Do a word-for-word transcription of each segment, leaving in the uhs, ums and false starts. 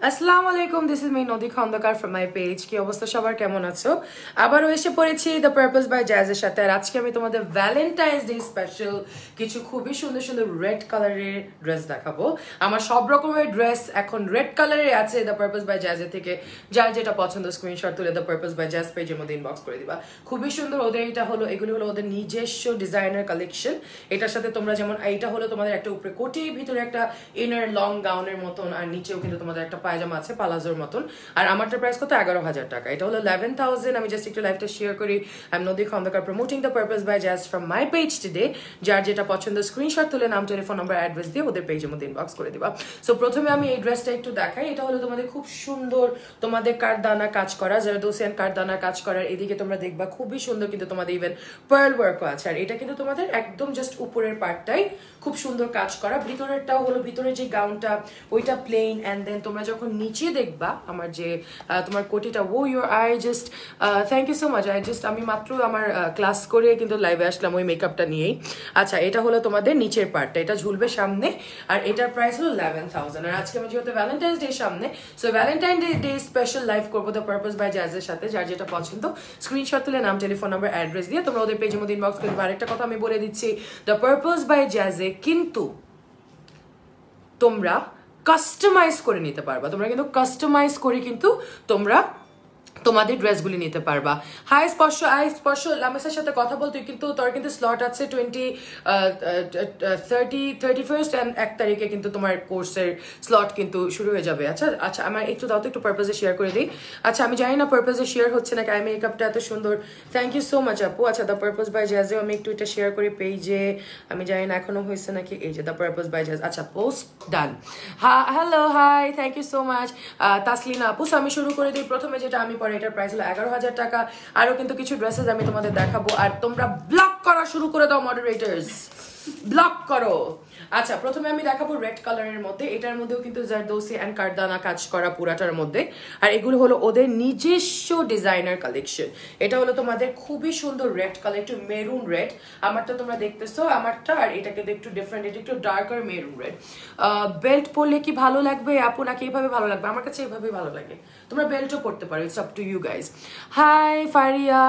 Assalamualaikum. This is me Nodi Khondaker from my page. Ki obostha shobar kemon acho? Abar eshe porechi the Purpose by Jazz er sathe. Ar ajke ami tomader Valentine's Day special kichu khubi sundor sundor red color er dress dekhabo. Amar shob rokomer dress ekhon red color e ache the Purpose by Jazz er theke. Jar jeta pochondo screenshot tule the Purpose by Jazz page er modhe inbox kore diba. Khubi sundor oder eta holo eguli holo oder nijeshyo designer collection. Etar sathe tomra jemon eta holo tomader ekta upore koti bhitore ekta inner long gown er moton ar nicheo kintu tomader ekta পায়জামা আছে পালাজোর মতন আর আমারটার price কত এগারো হাজার টাকা এটা হলো eleven thousand আমি just একটু লাইভটা শেয়ার করি আই এম নদী Khandakar promoting the purpose by জাজ ফ্রম মাই পেজ টুডে যার যেটা পছন্দ স্ক্রিনশট তুলে নাম টেলিফোন নাম্বার অ্যাড্রেস দিয়ে ওদের পেজে মধ্যে ইনবক্স করে দিবা সো প্রথমে আমি এই ড্রেসটা একটু দেখাই এটা হলো তোমাদের খুব সুন্দর তোমাদের কারদানা কাজ করা জারদোসি এন্ড কারদানা কাজ করার এদিকে তোমরা দেখবা খুবই সুন্দর কিন্তু তোমাদের ইভেন পার্ল ওয়ার্কও আছে আর এটা কিন্তু তোমাদের একদম জাস্ট উপরের পার্টটাই খুব সুন্দর কাজ করা ভিতরেরটাও হলো ভিতরে যে গাউনটা ওইটা প্লেন এন্ড দেন তোমরা নিচে দেখবা আমার যে তোমার কোটিটা ও your I just thank you so much I just আমি মাত্র আমার ক্লাস করে কিন্তু লাইভে আসলাম ওই মেকআপটা নিয়েই আচ্ছা এটা হলো তোমাদের নিচের পার্টটা এটা ঝুলবে সামনে আর এটার প্রাইস হলো eleven thousand আর আজকে আমি যেহেতু ভ্যালেন্টাইন্স ডে সামনে so Valentine day day special live করব দ্য পারপাস বাই জাজ এর সাথে যার যেটা পছন্দ স্ক্রিনশট তুলে নাম টেলিফোন নাম্বার অ্যাড্রেস দিয়ে তোমরা ওদের পেজের মধ্যে ইনবক্স করবে আরেকটা কথা আমি বলে দিচ্ছি দ্য পারপাস বাই জাজ এ কিন্তু তোমরা কাস্টমাইজ করে নিতে পারবা তোমরা কিন্তু কাস্টমাইজ করে কিন্তু তোমরা তোমাদের ড্রেসগুলি নিতে পারবা হাই স্পর্শ আই স্পর্শ লামেসার সাথে কথা বলতে কিন্তু তোর কিন্তু স্লট আছে twenty thirty thirty-first এন্ড এক তারিখে কিন্তু তোমার কোর্সের স্লট কিন্তু শুরু হয়ে যাবে আচ্ছা আচ্ছা আমার একটু দাও তো একটু পারপাসে শেয়ার করে দেই আচ্ছা আমি জানি না পারপাসে শেয়ার হচ্ছে না কাই মেকআপটা এত সুন্দর থ্যাংক ইউ সো মাচ আপু আচ্ছা দা পারপাস বাই জাজ আমি একটু এটা শেয়ার করে পেজে আমি জানি না এখনো হয়েছে নাকি এই যে দা পারপাস বাই জাজ আচ্ছা post done hello hi thank you so much Taslina আপু আমি শুরু করে দেই প্রথমে যেটা আমি এটার প্রাইস হলো এগারো হাজার টাকা আরো কিন্তু কিছু ড্রেসেস আমি তোমাদের দেখাবো আর তোমরা ব্লক করা শুরু করে দাও মডারেটরস ব্লক করো আচ্ছা প্রথমে আমি দেখাবো রেড কালারের মধ্যে এটার মধ্যেও কিন্তু জারদোসি এন্ড কারদানা কাজ করা পুরাটার মধ্যে আর এগুলো হলো ওদের নিজস্ব ডিজাইনার কালেকশন এটা হলো তোমাদের খুবই সুন্দর রেড কালার একটু মেরুন রেড আমারটা তোমরা দেখতেছো আমারটা আর এটাকে একটু ডিফারেন্ট এটা একটু ডার্কার মেরুন রেড বেল্ট পরলে কি ভালো লাগবে আপু নাকি এইভাবে ভালো লাগবে আমার কাছে এইভাবে ভালো লাগে তোমরা বেল্টও পরতে পারো it's up to you guys hi Faria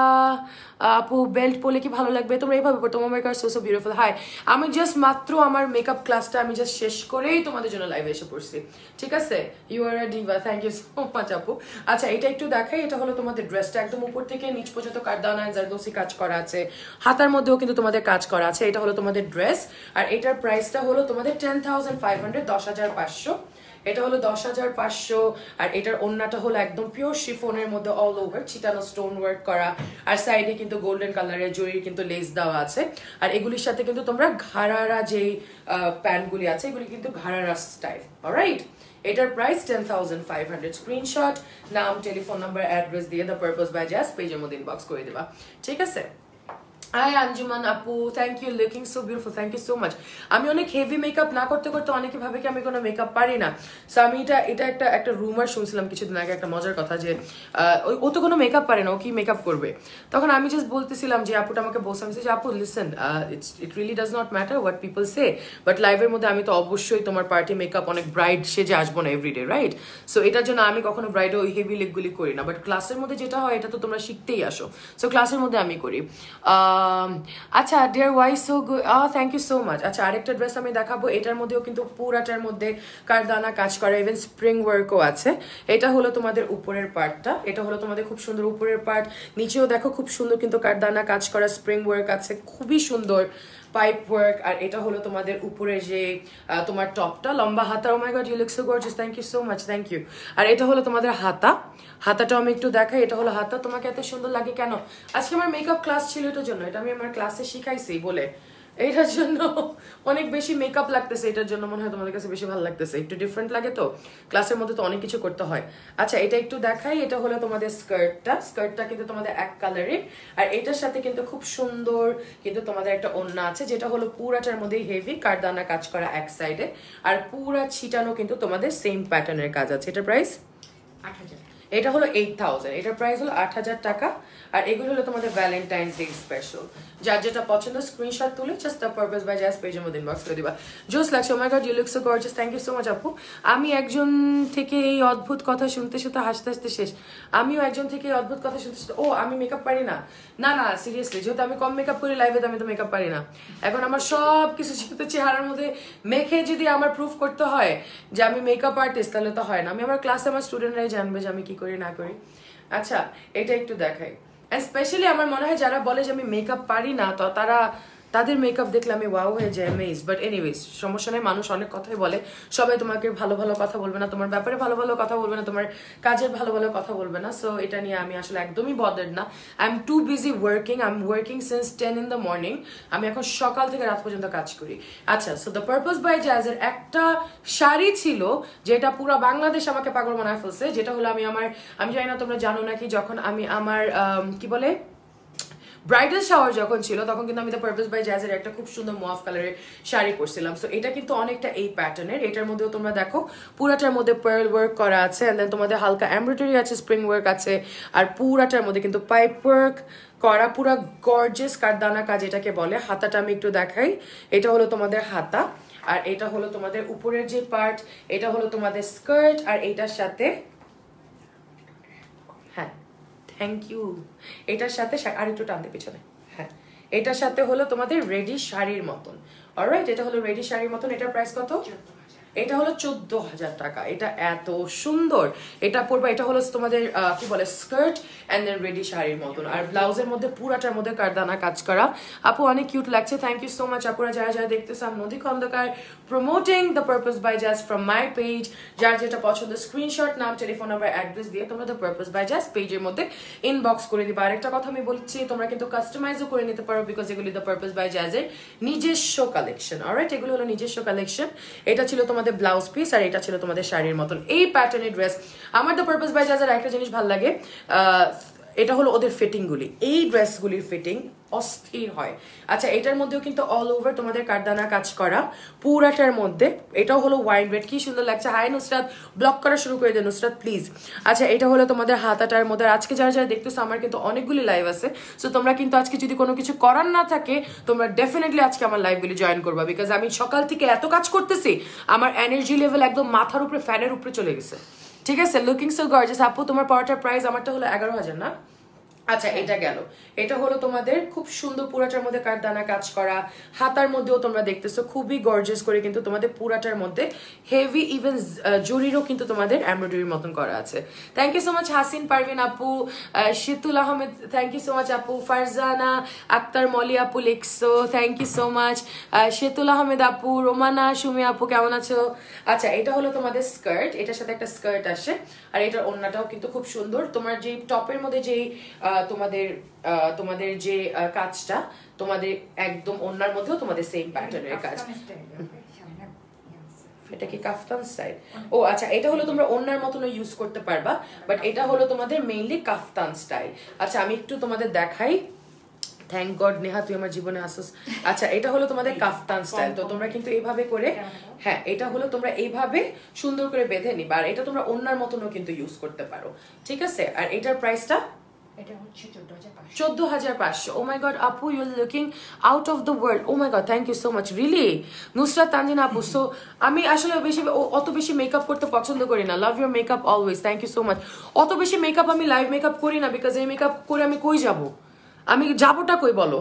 আপু বেল্ট পরলে কি ভালো লাগবে তোমরা এইভাবে পরতে oh my god so so beautiful hi আমি জাস্ট মাত্র আমার মেকআপ ক্লাসটা আমি জাস্ট শেষ করেই তোমাদের জন্য লাইভে এসে পড়ছি ঠিক আছে you are a diva thank you so much আপু আচ্ছা এটা একটু দেখাই এটা হলো তোমাদের ড্রেসটা একদম উপর থেকে নিচ পর্যন্ত কারদানা আর জারদোসি কাজ করা আছে হাতার মধ্যেও কিন্তু তোমাদের কাজ করা আছে এটা হলো তোমাদের ড্রেস আর এটার প্রাইসটা হলো তোমাদের ten thousand five hundred ten thousand five hundred এটা হলো ten thousand five hundred আর এটার ওন্নাটা হলো একদম পিওর শিফনের মধ্যে অল ওভার চিটানো স্টোন ওয়ার্ক করা আর সাইডে কিন্তু গোল্ডেন কালারের জরির কিন্তু লেস দেওয়া আছে আর এগুলির সাথে কিন্তু তোমরা ঘাড়ারা যে প্যান্টগুলি আছে এগুলি কিন্তু ঘাড়ারা স্টাইল অলরাইট এটার price ten thousand five hundred screenshot নাম টেলিফোন নাম্বার অ্যাড্রেস দিয়ে দ্য পারপাস বাই জাজ পেজের মধ্যে ইনবক্স করে দেবা ঠিক আছে Hi Anjuman Apu, thank you. Looking so beautiful. Thank you so much. আমি অনেক হেভি মেকআপ না করতে করতে অনেকে ভাবে কি আমি কোনো মেকআপ পারি না সো আমি এটা এটা একটা একটা রুমার শুনছিলাম কিছুদিন আগে একটা মজার কথা যে ও তো কোনো মেকআপ পারে না ও কি মেকআপ করবে তখন আমি জাস্ট বলতেছিলাম যে আপুটা আমাকে বলছিলাম যে আপু listen it's it really does not matter what people say but লাইভের মধ্যে আমি তো অবশ্যই তোমার পার্টি মেকআপ অনেক ব্রাইট সেজে আসবো না এভরিডে রাইট সো এটার জন্য আমি কখনো ব্রাইডে ওই হেভি লুকগুলি করি না বাট ক্লাসের মধ্যে যেটা হয় এটা তো তোমরা শিখতেই আসো সো ক্লাসের মধ্যে আমি করি Um, acha dear why so good oh thank you so much acha arekta dress ami dekhabo etar moddeo kintu pura tar moddhe kardana kaj kora even spring work o ache eta holo tomader uporer part ta eta holo tomader khub sundor uporer part nicheo dekho khub sundor kintu kardana kaj kora spring work ache khubi sundor pipe work আর এটা হলো তোমাদের উপরে যে তোমার টপটা লম্বা হাতা oh my god you look so gorgeous thank you so much thank you আর এটা হলো তোমাদের হাতা হাতাটা আমি একটু দেখাই এটা হলো হাতা তোমাকে এত সুন্দর লাগে কেন আজকে আমার মেকআপ ক্লাস ছিল এটার জন্য এটা আমি আমার ক্লাসে শিখাইছি বলে এটার জন্য অনেক বেশি মেকআপ লাগতেছে এটার জন্য মনে হয় তোমাদের কাছে বেশি ভালো লাগতেছে একটু ডিফারেন্ট লাগে তো ক্লাসের মধ্যে তো অনেক কিছু করতে হয় আচ্ছা এটা একটু দেখাই এটা হলো তোমাদের স্কার্টটা স্কার্টটা কিন্তু তোমাদের এক কালারের আর এটার সাথে কিন্তু খুব সুন্দর কিন্তু তোমাদের একটা ওন্না আছে যেটা হলো পুরাটার মধ্যে হেভি কারদানা কাজ করা এক সাইডে আর পুরা ছিটানো কিন্তু তোমাদের সেম প্যাটার্নের কাজ আছে এটার প্রাইস আট হাজার এটা হলো eight thousand, এটার প্রাইস হলো eight thousand টাকা আর এগুলো হলো তোমাদের ভ্যালেন্টাইন্স ডে স্পেশাল। যার যেটা পছন্দ স্ক্রিনশট তুলে জাস্ট দ্য পারপাস বাই জাজ পেজের মধ্যে ইনবক্স করে দিবা। জোস লাগছে, oh my god you look so gorgeous, thank you so much আপু। আমি একজন থেকে এই অদ্ভুত কথা শুনতে শুনতে হাসতে হাসতে শেষ। আমিও একজন থেকে এই অদ্ভুত কথা শুনতে শুনতে, ও আমি মেকআপ পারি না, না না সিরিয়াসলি, যেহেতু আমি কম মেকআপ করি লাইভে, তো আমি তো মেকআপ পারি না। এখন আমার সব কিছু যেহেতু চেহারার মধ্যে মেখে যদি আমার প্রুফ করতে হয় যে আমি মেকআপ আর্টিস্ট তাহলে তো হয় না। আমি আমার ক্লাসে আমার স্টুডেন্টরাই জানবে যে আমি কি করি না করি। আচ্ছা এটা একটু দেখাই, স্পেশালি আমার মনে হয় যারা বলে যে আমি মেকআপ পারি না, তো তারা তাদের মেকআপ দেখলে আমি ওয়াও হয়ে যাই, অ্যামেজ। বাট এনিওয়েজ সমস্যা নেই, মানুষ অনেক কথাই বলে, সবাই তোমাকে ভালো ভালো কথা বলবে না, তোমার ব্যাপারে ভালো ভালো কথা বলবে না, তোমার কাজের ভালো ভালো কথা বলবে না। সো এটা নিয়ে আমি আসলে একদমই বদার্ড না। I am too busy working, I am working since ten in the morning. আমি এখন সকাল থেকে রাত পর্যন্ত কাজ করি। আচ্ছা সো দ্য পারপাস বাই জাজের একটা শাড়ি ছিল যেটা পুরো বাংলাদেশ আমাকে পাগল বানায় ফেলছে, যেটা হলো আমি আমার, আমি জানি না তোমরা জানো নাকি, যখন আমি আমার কি বলে ব্রাইডাল শাওয়ার যখন ছিল তখন কিন্তু আমি দ্য পারপাস বাই জাজের একটা খুব সুন্দর মফ কালারের শাড়ি পরছিলাম। সো এটা কিন্তু অনেকটা এই প্যাটার্নের, এটার মধ্যেও তোমরা দেখো পুরাটার মধ্যে পার্ল ওয়ার্ক করা আছে, অ্যান্ড দেন তোমাদের হালকা এমব্রয়ডারি আছে, স্প্রিং ওয়ার্ক আছে, আর পুরাটার মধ্যে কিন্তু পাইপ ওয়ার্ক করা, পুরা গর্জিয়াস কারদানা কাজ এটাকে বলে। হাতাটা আমি একটু দেখাই, এটা হলো তোমাদের হাতা, আর এটা হলো তোমাদের উপরের যে পার্ট, এটা হলো তোমাদের স্কার্ট, আর এটার সাথে থ্যাংক ইউ, এটার সাথে আর একটু টানতে পিছনে, হ্যাঁ এটার সাথে হলো তোমাদের রেডি শাড়ির মতন। অলরাইট এটা হলো রেডি শাড়ির মতন। এটার প্রাইস কত? এটা হলো চোদ্দ হাজার টাকা। এটা এত সুন্দর, এটা পরবা। এটা হলো তোমাদের কি বলে স্কার্ট অ্যান্ড দেন রেডি শাড়ির মতন, আর ব্লাউজের মধ্যে পুরাটার মধ্যে কারদানা কাজ করা। আপু অনেক কিউট লাগছে, থ্যাংক ইউ সো মাচ আপুরা যারা যারা দেখতেছে। আমি Nodi Khandakar, promoting the purpose by জাজ ফ্রম মাই পেজ। যার যেটা পছন্দ স্ক্রিনশট, নাম, টেলিফোন নাম্বার, অ্যাড্রেস দিয়ে তোমরা দ্য পারপাস বাই জাজ পেজের মধ্যে ইনবক্স করে দিবা। আরেকটা কথা আমি বলছি, তোমরা কিন্তু কাস্টমাইজও করে নিতে পারো, বিকজ এগুলি দ্য পারপাস বাই জাজের নিজস্ব কালেকশন। অলরাইট এগুলো হলো নিজস্ব কালেকশন। এটা ছিল তোমার ব্লাউজ পিস, আর এটা ছিল তোমাদের শাড়ির মতন এই প্যাটার্নের ড্রেস। আমার দ্য পারপাস বাই জাজের একটা জিনিস ভালো লাগে, এটা হলো ওদের ফিটিংগুলি, এই ড্রেসগুলির ফিটিং অস্থির হয়। আচ্ছা এটার মধ্যেও কিন্তু অল ওভার তোমাদের কারদানা কাজ করা পুরাটার মধ্যে। এটাও হলো ওয়াইন রেড, কি সুন্দর লাগছে। হাই নুসরাত, ব্লক করা শুরু করে দেয় নুসরাত প্লিজ। আচ্ছা এটা হলো তোমাদের হাতাটার মধ্যে। আজকে যারা যারা দেখতেছো, আমার কিন্তু অনেকগুলি লাইভ আছে, সো তোমরা কিন্তু আজকে যদি কোনো কিছু করার না থাকে তোমরা ডেফিনেটলি আজকে আমার লাইভগুলি জয়েন করবা, বিকজ আমি সকাল থেকে এত কাজ করতেছি, আমার এনার্জি লেভেল একদম মাথার উপরে ফ্যানের উপরে চলে গেছে। ঠিক আছে, লুকিং সো গর্জিয়াস। আপু তোমার পরটার প্রাইস, আমারটা হলো এগারো হাজার না? আচ্ছা এটা গেল। এটা হলো তোমাদের খুব সুন্দর পুরাটার মধ্যে কারদানা কাজ করা। হাতার মধ্যেও তোমরা দেখতেছো খুবই গর্জিয়াস করে কিন্তু তোমাদের পুরাটার মধ্যে হেভি, ইভেন জরিরও কিন্তু তোমাদের এমব্রয়ডারির মতন করা আছে। Thank you so much Hasin Parvin আপু, Shitul Ahmed thank you so much আপু, ফারজানা আক্তার মলি আপু লিখছো, thank you so much Shitul Ahmed আপু, রোমানা সুমি আপু কেমন আছো? আচ্ছা এটা হলো তোমাদের স্কার্ট, এটার সাথে একটা স্কার্ট আসে, আর এটার ওড়নাটাও কিন্তু খুব সুন্দর। তোমার যে টপের মধ্যে যেই তোমাদের তোমাদের যে কাজটা, তোমাদের একদম ওনার মধ্যেও তোমাদের সেম প্যাটার্নের কাজ। এটা কি কাফতান স্টাইল? ও আচ্ছা এটা হলো তোমরা ওনার মতন ইউজ করতে পারবা, বাট এটা হলো তোমাদের মেইনলি কাফতান স্টাইল। আচ্ছা আমি একটু তোমাদের দেখাই, থ্যাংক গড নেহা তুই আমার জীবনে আসিস। আচ্ছা এটা হলো তোমাদের কাফতান স্টাইল, তো তোমরা কিন্তু এইভাবে করে, হ্যাঁ এটা হলো তোমরা এইভাবে সুন্দর করে বেঁধে নিবা, আর এটা তোমরা ওনার মতনও কিন্তু ইউজ করতে পারো। ঠিক আছে, আর এটার প্রাইসটা চোদ্দ হাজার পাঁচশো। ও মাই গড আপু you are looking out of the world. Oh my god thank you so much really Nusrat Tanjin আপু। সো আমি আসলে বেশি অত বেশি মেকআপ করতে পছন্দ করি না। Love your makeup always, thank you so much. অত বেশি মেকআপ আমি লাইভ মেকআপ করি না, বিকজ এই মেকআপ করে আমি কই যাবো, আমি যাবোটা কই বলো।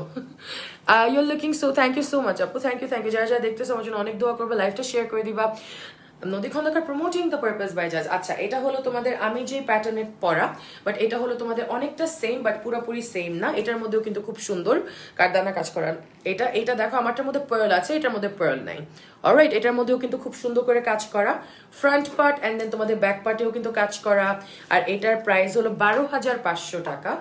You are looking so, thank you so much আপু, থ্যাংক ইউ থ্যাংক ইউ। যারা যারা দেখতেছো আমার জন্য অনেক দোয়া করবে, লাইভটা শেয়ার করে দিবা। Nodi Khandakar promoting the purpose by জাজ। আচ্ছা এটা হলো তোমাদের আমি যে প্যাটার্নে পরা, বাট এটা হলো তোমাদের অনেকটা সেম, বাট পুরোপুরি সেম না। এটার মধ্যেও কিন্তু খুব সুন্দর কারদানা কাজ করা। এটা এটা দেখো, আমারটার মধ্যে পার্ল আছে, এটার মধ্যে পার্ল নাই। অলরাইট এটার মধ্যেও কিন্তু খুব সুন্দর করে কাজ করা, ফ্রন্ট পার্ট অ্যান্ড দেন তোমাদের ব্যাক পার্টেও কিন্তু কাজ করা। আর এটার প্রাইস হলো বারো হাজার পাঁচশো টাকা।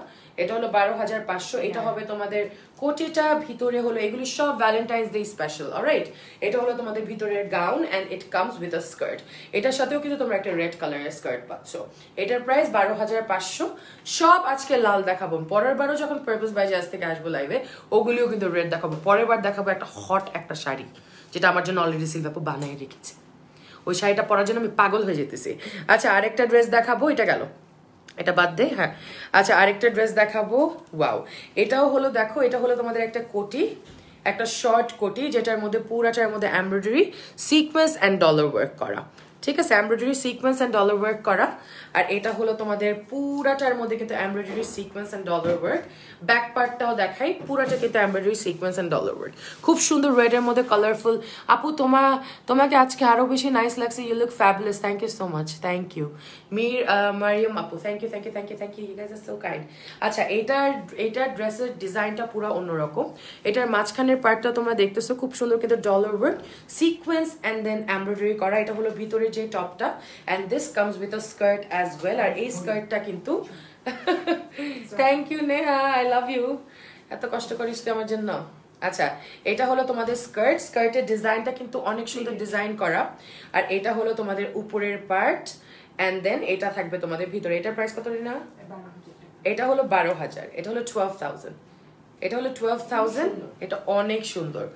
এটা হলো বারো হাজার পাঁচশো। এটা হবে তোমাদের কোটিটা, ভিতরে হলো এগুলি সব ভ্যালেন্টাইন্স ডে স্পেশাল। অলরাইট এটা হলো তোমাদের ভিতরের gown and it comes with a skirt. এটার সাথেও কিন্তু তোমরা একটা রেড কালারের স্কার্ট পাচ্ছ। এটার প্রাইস বারো হাজার পাঁচশো। সব আজকে লাল দেখাবো, পরের বারও যখন পারপাস বাই জাজ থেকে আসবো লাইভে ওগুলিও কিন্তু রেড দেখাবো। পরের বার দেখাবো একটা হট একটা শাড়ি, যেটা আমার জন্য অলরেডি সিলভাপু বানায় রেখেছে। ওই শাড়িটা পরার জন্য আমি পাগল হয়ে যেতেছি। আচ্ছা আরেকটা ড্রেস দেখাবো, এটা গেল। এটা বাদ দে হ্যাঁ আচ্ছা আরেকটা ড্রেস দেখাবো ওয়াও এটাও হলো দেখো এটা হলো তোমাদের একটা কোটি একটা শর্ট কোটি যেটার মধ্যে পুরাটার মধ্যে embroidery sequence and dollar work করা ঠিক আছে embroidery sequence and dollar work করা আর এটা হলো তোমাদের পুরাটার মধ্যে কিন্তু embroidery sequence and dollar work back পার্টটাও দেখাই পুরাটা কিন্তু embroidery sequence and dollar work খুব সুন্দর রেড এর মধ্যে কালারফুল আপু তোমা তোমাকে আজকে আরো বেশি নাইস লাগছে you look fabulous thank you so much thank you Mir Mariam আপু thank you thank you thank you thank you you guys are so kind আচ্ছা এটার এটার ড্রেসের ডিজাইনটা পুরো অন্যরকম এটার মাঝখানের পার্টটা তোমরা দেখতেছো খুব সুন্দর কিন্তু dollar work sequence and then embroidery করা এটা হলো ভিতরে যে টপটা and this comes with a skirt as well আর এই স্কার্টটা কিন্তু thank you Neha I love you এত কষ্ট করিস তুই আমার জন্য আচ্ছা এটা হলো তোমাদের স্কার্ট স্কার্টের ডিজাইনটা কিন্তু অনেক সুন্দর ডিজাইন করা আর এটা হলো তোমাদের উপরের পার্ট and then এটা থাকবে তোমাদের ভিতরে এটা প্রাইস কত রিনা এটা হলো বারো হাজার এটা হলো twelve thousand এটা হলো twelve thousand এটা অনেক সুন্দর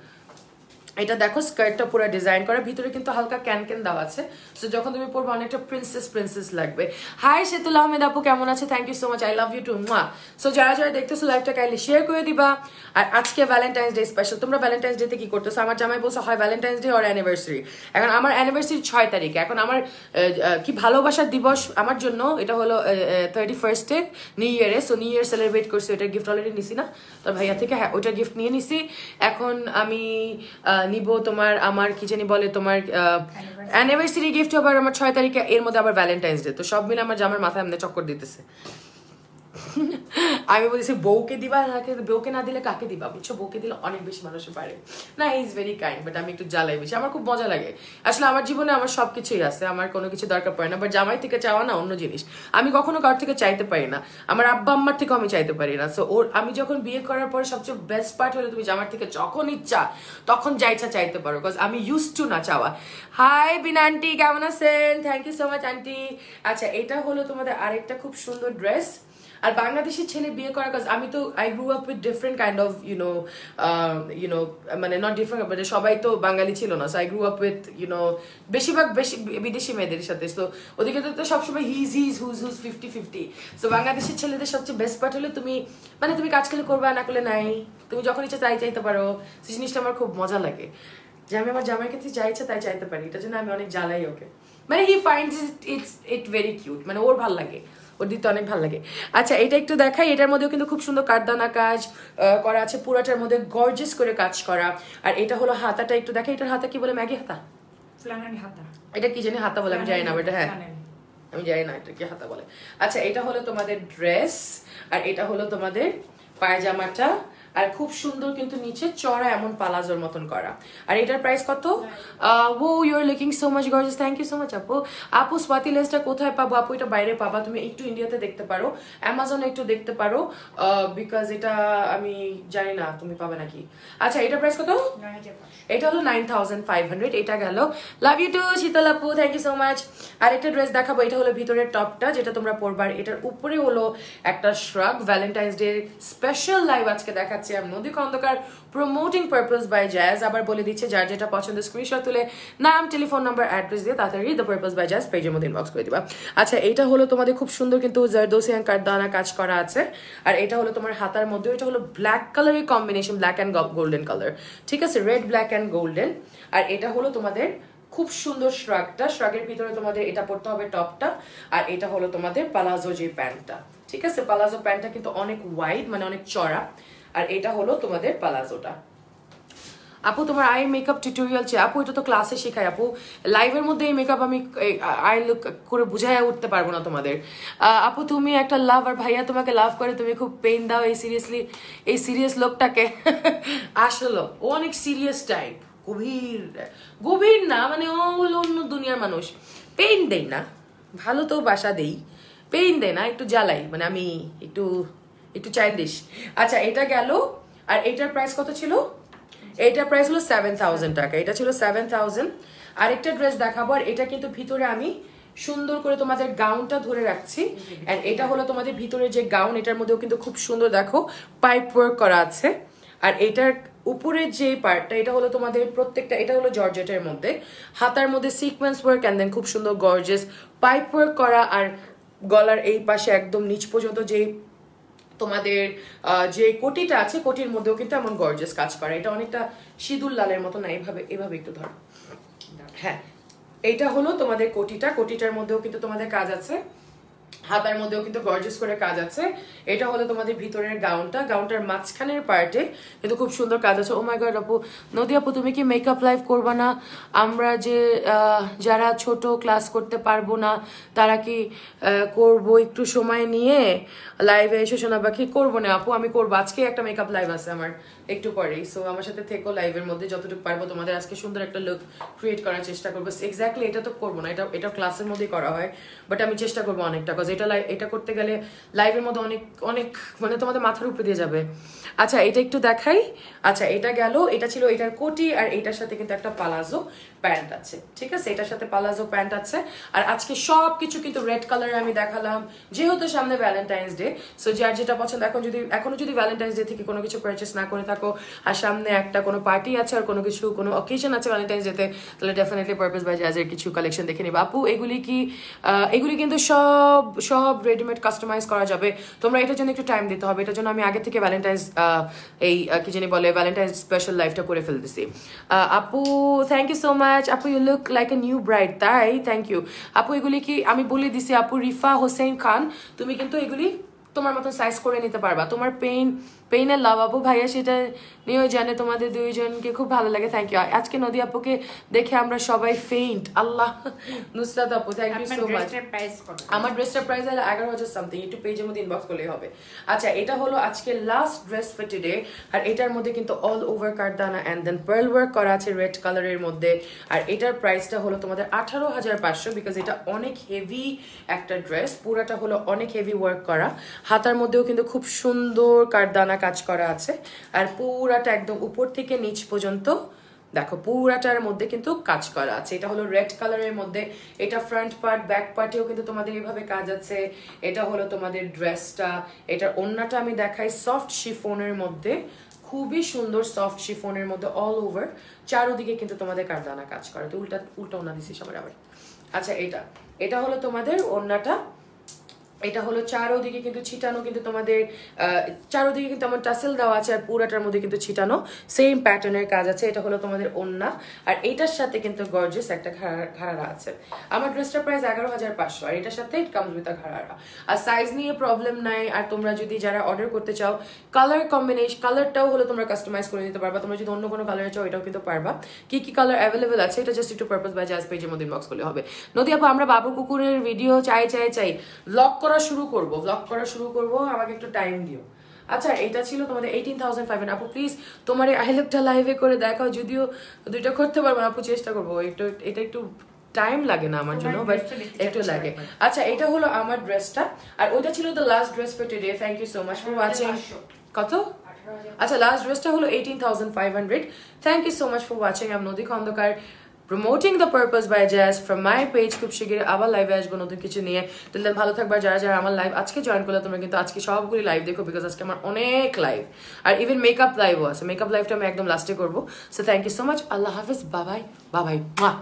এটা দেখো স্কার্টটা পুরো ডিজাইন করা ভিতরে কিন্তু হালকা ক্যানক্যান দাও আছে সো যখন তুমি পরবে অনেকটা প্রিন্সেস প্রিন্সেস লাগবে হাই সেতুল আহমেদ আপু কেমন আছে thank you so much I love you too মা সো যারা যারা দেখতেছো লাইভটা কাইন্ডলি শেয়ার করে দিবা আর আজকে ভ্যালেন্টাইন্স ডে স্পেশাল তোমরা ভ্যালেন্টাইন্স ডে তে কি করতেছো আমার জামাই বলছে হয় ভ্যালেন্টাইন্স ডে অর অ্যানিভার্সারি এখন আমার অ্যানিভার্সারি ছয় তারিখে এখন আমার কি ভালোবাসার দিবস আমার জন্য এটা হলো থার্টি ফার্স্টে নিউ ইয়ারে সো নিউ ইয়ার সেলিব্রেট করছি ওইটার গিফট অলরেডি নিছি না তোর ভাইয়া থেকে হ্যাঁ ওইটার গিফট নিয়ে নিছি এখন আমি নিব তোমার আমার কি জানি বলে তোমার অ্যানিভার্সারি গিফট আবার আমার ছয় তারিখে এর মধ্যে আবার ভ্যালেন্টাইন্স ডে তো সব মিলে আমার জামার মাথায় এমনি চক্কর দিতেছে আমি বলছি বউকে দিবা নাকি বউকে না দিলে কাকে দিবা বুঝছো বউকে দিলে অনেক বেশি মানুষে পারে না he is very kind but আমি একটু জ্বালাই বেশি আমার খুব মজা লাগে আসলে আমার জীবনে আমার সবকিছুই আছে আমার কোনো কিছু দরকার পড়ে না বাট জামাই থেকে চাওয়া না অন্য জিনিস আমি কখনো কার থেকে চাইতে পারি না আমার আব্বা আম্মার থেকেও আমি চাইতে পারি না সো ওর আমি যখন বিয়ে করার পরে সবচেয়ে বেস্ট পার্ট হলো তুমি জামার থেকে যখন ইচ্ছা তখন যা ইচ্ছা চাইতে পারো বিকজ আমি ইউজ টু না চাওয়া হাই বিনা আন্টি কেমন আছেন thank you so much aunty আচ্ছা এটা হলো তোমাদের আরেকটা খুব সুন্দর ড্রেস আর বাংলাদেশি ছেলে বিয়ে করার কাজ আমি তো I grew up with different kind of you know you know মানে নট ডিফারেন্ট মানে সবাই তো বাঙালি ছিল না so I grew up with you know বেশিরভাগ বেশি বিদেশি মেয়েদের সাথে সো ওদিকে তো সবসময় his his whose whose fifty fifty so Bangladeshi ছেলেদের সবচেয়ে বেস্ট পার্ট হলো তুমি মানে তুমি কাজ করলে করবে না করলে নাই তুমি যখন ইচ্ছা তাই চাইতে পারো সেই জিনিসটা আমার খুব মজা লাগে যে আমি আমার জামাই কাছে যা ইচ্ছা তাই চাইতে পারি এটার জন্য আমি অনেক জ্বালাই ওকে মানে he finds it's it very cute মানে ওর ভালো লাগে ওর দিতে অনেক ভালো লাগে আচ্ছা এটা একটু দেখাই এটার মধ্যেও কিন্তু খুব সুন্দর কারদানা কাজ করা আছে পুরাটার মধ্যে গর্জিয়াস করে কাজ করা আর এটা হলো হাতাটা একটু দেখাই এটার হাতা কি বলে ম্যাগি হাতা ফ্লানানি হাতা এটা কি জানি হাতা বলে আমি জানি না এটা হ্যাঁ আমি জানি না এটা কি হাতা বলে আচ্ছা এটা হলো তোমাদের ড্রেস আর এটা হলো তোমাদের পায়জামাটা আর খুব সুন্দর কিন্তু নিচে চড়া এমন পালাজোর মতন করা আর এটার প্রাইস কত oh you are looking so much gorgeous thank you so much আপু আপু স্বাতি লেসটা কোথায় পাবো আপু এটা বাইরে পাবা তুমি একটু ইন্ডিয়াতে দেখতে পারো অ্যামাজনে একটু দেখতে পারো বিকজ এটা আমি জানি না তুমি পাবে নাকি আচ্ছা এটার প্রাইস কত এটা হলো নাইন থাউজেন্ড ফাইভ হান্ড্রেড এটা গেল লাভ ইউ টু শীতল আপু থ্যাংক ইউ সো মাচ আর একটা ড্রেস দেখাবো এটা হলো ভিতরের টপটা যেটা তোমরা পরবার এটার উপরে হলো একটা shrug Valentine's day special live আজকে দেখাচ্ছি I'm Nodi Khondaker promoting Purpose by Jazz abar bole dicche jar jeta pochondo screenshot tule naam telephone number address diye tatari the Purpose by Jazz page er modhe inbox kore diba acha eta holo tomader khub sundor kintu zardosi and kardana kaj kora ache ar eta holo tomar hatar moddhe eta holo black color er combination black and golden color thik ache red black and golden ar eta holo tomader খুব সুন্দর শ্রাগটা শ্রাগের ভিতরে তোমাদের এটা পড়তে হবে টপটা আর এটা হলো তোমাদের পালাজো যে প্যান্টটা ঠিক আছে পালাজো প্যান্টটা কিন্তু অনেক ওয়াইড মানে অনেক চড়া আর এটা হলো তোমাদের পালাজোটা আপু তোমার আই মেকআপ টিউটোরিয়াল চাই আপু এটা তো ক্লাসে শেখাই আপু লাইভের মধ্যে এই মেকআপ আমি আই লুক করে বুঝাইয়া উঠতে পারবো না তোমাদের আপু তুমি একটা লাভ আর ভাইয়া তোমাকে লাভ করে তুমি খুব পেইন দাও এই সিরিয়াসলি এই সিরিয়াস লোকটাকে আসলো ও অনেক সিরিয়াস টাইপ গভীর গভীর না মানে ও হলো অন্য দুনিয়ার মানুষ পেইন দেয় না ভালো তো বাসা দেই পেইন দেয় না একটু জ্বালাই মানে আমি একটু একটু চাইল্ডিশ আচ্ছা এটা গেল আর এটার প্রাইস কত ছিল এটার প্রাইস হলো সেভেন থাউজেন্ড টাকা এটা ছিল সেভেন থাউজেন্ড আরেকটা ড্রেস দেখাবো আর এটা কিন্তু ভিতরে আমি সুন্দর করে তোমাদের গাউনটা ধরে রাখছি অ্যান্ড এটা হলো তোমাদের ভিতরে যে গাউন এটার মধ্যেও কিন্তু খুব সুন্দর দেখো পাইপ ওয়ার্ক করা আছে আর এটার উপরের যে পার্টটা এটা হলো তোমাদের প্রত্যেকটা এটা হলো জর্জেটের মধ্যে হাতার মধ্যে সিকোয়েন্স ওয়ার্ক অ্যান্ড দেন খুব সুন্দর গর্জিয়াস পাইপ ওয়ার্ক করা আর গলার এই পাশে একদম নিচ পর্যন্ত যে তোমাদের যে কোটিটা আছে কোটির মধ্যেও কিন্তু এমন গর্জিয়াস কাজ করা, এটা অনেকটা সিঁদুর লালের মতো না, এইভাবে এইভাবে একটু ধরো। হ্যাঁ, এইটা হলো তোমাদের কোটিটা, কোটিটার মধ্যেও কিন্তু তোমাদের কাজ আছে, হাতার মধ্যেও কিন্তু গর্জিয়াস করে কাজ আছে। এটা হলো তোমাদের ভিতরের গাউনটা, গাউনটার মাঝখানের পার্টে কিন্তু খুব সুন্দর কাজ আছে। ও মাই গড আপু, নদী আপু তুমি কি মেকআপ লাইভ করবা না? আমরা যে যারা ছোট ক্লাস করতে পারবো না তারা কি করবো একটু সময় নিয়ে লাইভে এসে? শোনা বাকি করবো না আপু, আমি করবো, আজকে একটা মেকআপ লাইভ আছে আমার একটু পরেই, সো আমার সাথে থেকো। লাইভের মধ্যে যতটুকু পারবো তোমাদের আজকে সুন্দর একটা লুক ক্রিয়েট করার চেষ্টা করবো। এক্স্যাক্টলি এটা তো করবো না, এটা এটা ক্লাসের মধ্যেই করা হয়, বাট আমি চেষ্টা করবো অনেকটা, কাজ এটা এটা করতে গেলে লাইভের মধ্যে অনেক অনেক মানে তোমাদের মাথার উপরে দিয়ে যাবে। আচ্ছা এটা একটু দেখাই। আচ্ছা এটা গেল, এটা ছিল এটার কোটি, আর এটার সাথে কিন্তু একটা পালাজো প্যান্ট আছে, ঠিক আছে? এটার সাথে পালাজো প্যান্ট আছে। আর আজকে সব কিছু কিন্তু রেড কালারে আমি দেখালাম, যেহেতু সামনে ভ্যালেন্টাইন্স ডে, সো যার যেটা পছন্দ। এখন যদি এখনো যদি ভ্যালেন্টাইন্স ডে থেকে কোনো কিছু পারচেস না করে থাকো, আর সামনে একটা কোনো পার্টি আছে আর কোনো কিছু কোনো অকেশন আছে ভ্যালেন্টাইন্স ডেতে, তাহলে ডেফিনেটলি পারপাস বাই জাজের কিছু কালেকশন দেখে নিবা আপু। এগুলি কি এগুলি কিন্তু সব সব রেডিমেড কাস্টমাইজ করা যাবে, তোমরা এটার জন্য একটু টাইম দিতে হবে। এটার জন্য আমি আগে থেকে ভ্যালেন্টাইন্স এই কি জানি বলে ভ্যালেন্টাইন্স স্পেশাল লাইভটা করে ফেলতেছি। আপু থ্যাংক ইউ সো মাচ আপু, you look like a new bride. তাই থ্যাংক ইউ আপু। এগুলি কি আমি বলে দিছি আপু, রিফা হোসেন খান, তুমি কিন্তু এগুলি তোমার মতন সাইজ করে নিতে পারবা। তোমার পেইন পেইনের লাভ আপু, ভাইয়া সেটা নিয়েও জানে, তোমাদের দুইজনকে খুব ভালো লাগে। Thank you. আজকে নদী আপুকে দেখে আমরা সবাই ফেইন্ট। আল্লাহ নুসরাত আপু থ্যাংক ইউ সো মাচ। আমার ড্রেসটার প্রাইস হলো এগারো হাজার সামথিং, একটু পেজের মধ্যে ইনবক্স করলেই হবে। আচ্ছা এটা হলো আজকে লাস্ট ড্রেস ফর টুডে, আর এটার মধ্যে কিন্তু অল ওভার কারদানা অ্যান্ড দেন পার্ল ওয়ার্ক করা আছে রেড কালারের মধ্যে, আর এটার প্রাইসটা হলো তোমাদের আঠারো হাজার পাঁচশো, বিকজ এটা অনেক হেভি একটা ড্রেস, পুরাটা হলো অনেক হেভি ওয়ার্ক করা। হাতার মধ্যেও কিন্তু খুব সুন্দর কারদানা কাজ করা আছে, আর পুরাটা একদম উপর থেকে নিচ পর্যন্ত দেখো পুরাটার মধ্যে কিন্তু কাজ করা আছে। এটা হলো রেড কালারের মধ্যে, এটা ফ্রন্ট পার্ট, ব্যাক পার্টেও কিন্তু তোমাদের এইভাবে কাজ আছে। এটা হলো তোমাদের ড্রেসটা, এটার ওড়নাটা আমি দেখাই, সফট শিফনের মধ্যে, খুবই সুন্দর সফট শিফনের মধ্যে, অল ওভার চারোদিকে কিন্তু তোমাদের কারদানা কাজ করা। তো উল্টা উল্টা ওড়না দিচ্ছি সবার আবার। আচ্ছা এটা এটা হলো তোমাদের ওড়নাটা, এটা হলো চারোদিকে কিন্তু ছিটানো, কিন্তু তোমাদের চারোদিকে কিন্তু আমার টাসেল দেওয়া আছে, আর পুরাটার মধ্যে কিন্তু ছিটানো সেম প্যাটার্নের কাজ আছে। এটা হলো তোমাদের ওন্না, আর এটার সাথে কিন্তু গর্জিয়াস একটা ঘাড়া আছে। আমার ড্রেসটার প্রাইস এগারো হাজার পাঁচশো, আর এটার সাথে কামজুতা ঘাড়া। আর সাইজ নিয়ে প্রবলেম নাই, আর তোমরা যদি যারা অর্ডার করতে চাও কালার কম্বিনেশন, কালারটাও হলো তোমরা কাস্টমাইজ করে নিতে পারবা। তোমরা যদি অন্য কোনো কালারে চাও এটাও কিন্তু পারবা। কি কি কালার অ্যাভেলেবেল আছে এটা জাস্ট একটু পারপাস বাই জাজ পেজের মধ্যে ইনবক্স করলে হবে। নদী আপু আমরা বাবু কুকুরের ভিডিও চাই চাই চাই ব্লগ করা শুরু করব, ব্লগ করা শুরু করব, আমাকে একটু টাইম দিও। আচ্ছা এটা ছিল তোমাদের আঠারো হাজার পাঁচশো। আপু প্লিজ তোমার এই লুকটা লাইভে করে দেখাও, যদিও দুইটা করতে পারবো না আপু, চেষ্টা করবো, একটু এটা একটু টাইম লাগে না আমার জন্য, বাট একটু লাগে। আচ্ছা এটা হলো আমার ড্রেসটা, আর ওইটা ছিল the last dress for today. Thank you so much for watching. কত? আচ্ছা লাস্ট ড্রেসটা হলো আঠারো হাজার পাঁচশো। Thank you so much for watching. আমি Nodi Khandakar, promoting the purpose by jazz from my page. খুব শিগগির আবার লাইভে আসবো নতুন কিছু নিয়ে। টিল দেন ভালো থাকবা। যারা যারা আমার লাইভ আজকে জয়েন করলে তোমরা কিন্তু আজকে সবগুলি লাইভ দেখো, বিকজ আজকে আমার অনেক লাইভ, আর ইভেন মেকআপ লাইভও আছে। মেকআপ লাইভটা আমি একদম লাস্টে করবো। So thank you so much. আল্লাহ হাফিজ। বাবাই বাবাই।